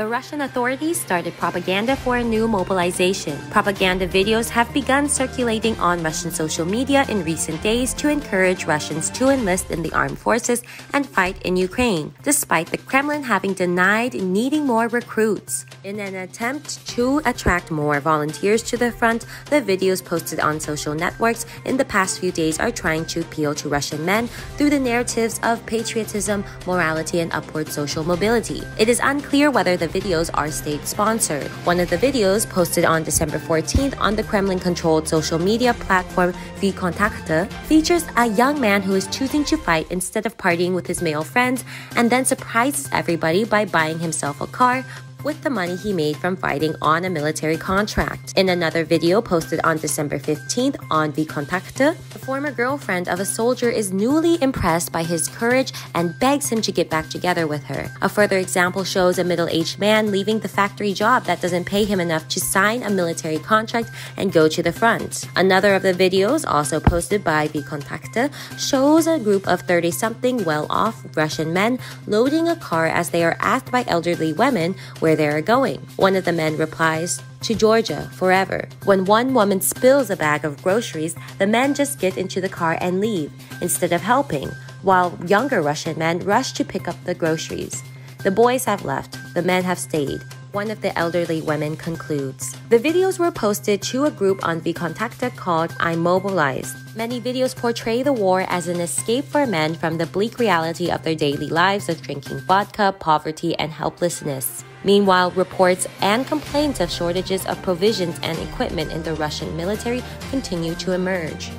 The Russian authorities started propaganda for a new mobilization. Propaganda videos have begun circulating on Russian social media in recent days to encourage Russians to enlist in the armed forces and fight in Ukraine, despite the Kremlin having denied needing more recruits. In an attempt to attract more volunteers to the front, the videos posted on social networks in the past few days are trying to appeal to Russian men through the narratives of patriotism, morality, and upward social mobility. It is unclear whether the videos are state-sponsored. One of the videos, posted on December 14th on the Kremlin-controlled social media platform VKontakte, features a young man who is choosing to fight instead of partying with his male friends, and then surprises everybody by buying himself a car with the money he made from fighting on a military contract. In another video posted on December 15th on VKontakte, the former girlfriend of a soldier is newly impressed by his courage and begs him to get back together with her. A further example shows a middle-aged man leaving the factory job that doesn't pay him enough to sign a military contract and go to the front. Another of the videos, also posted by VKontakte, shows a group of 30-something well-off Russian men loading a car as they are asked by elderly women where they are going. One of the men replies, "To Georgia, forever." When one woman spills a bag of groceries, the men just get into the car and leave, instead of helping, while younger Russian men rush to pick up the groceries. The boys have left, the men have stayed, one of the elderly women concludes. The videos were posted to a group on VKontakte called I'm Mobilized. Many videos portray the war as an escape for men from the bleak reality of their daily lives of drinking vodka, poverty, and helplessness. Meanwhile, reports and complaints of shortages of provisions and equipment in the Russian military continue to emerge.